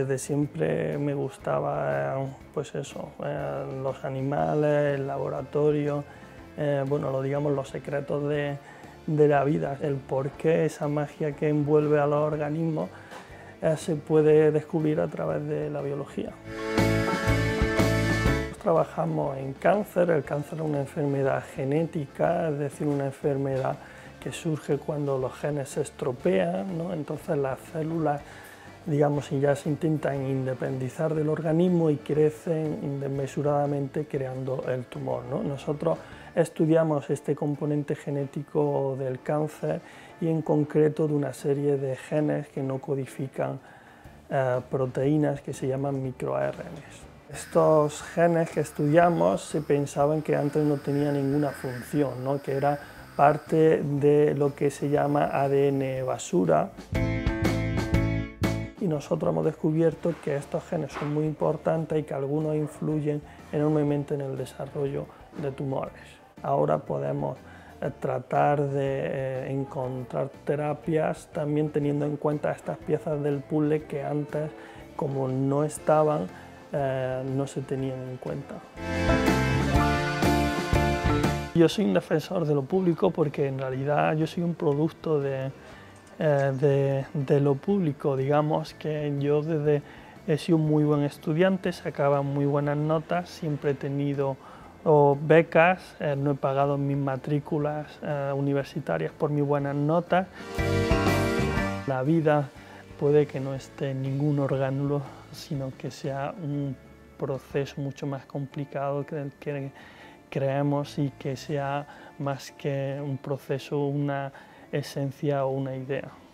Desde siempre me gustaba, pues eso, los animales, el laboratorio, bueno, los secretos de la vida, el por qué esa magia que envuelve a los organismos se puede descubrir a través de la biología. Trabajamos en cáncer. El cáncer es una enfermedad genética, es decir, una enfermedad que surge cuando los genes se estropean, ¿no? Entonces las células, digamos, si ya se intentan independizar del organismo y crecen desmesuradamente creando el tumor, ¿no? Nosotros estudiamos este componente genético del cáncer y en concreto de una serie de genes que no codifican proteínas que se llaman microARNs. Estos genes que estudiamos se pensaban que antes no tenían ninguna función, ¿no? Que era parte de lo que se llama ADN basura. Y nosotros hemos descubierto que estos genes son muy importantes y que algunos influyen enormemente en el desarrollo de tumores. Ahora podemos tratar de encontrar terapias también teniendo en cuenta estas piezas del puzzle que antes, como no estaban, no se tenían en cuenta. Yo soy un defensor de lo público porque en realidad yo soy un producto de lo público, digamos que yo desde he sido un muy buen estudiante, sacaba muy buenas notas, siempre he tenido becas, no he pagado mis matrículas universitarias por mis buenas notas. La vida puede que no esté en ningún orgánulo, sino que sea un proceso mucho más complicado que el que creemos y que sea más que un proceso, una esencia o una idea.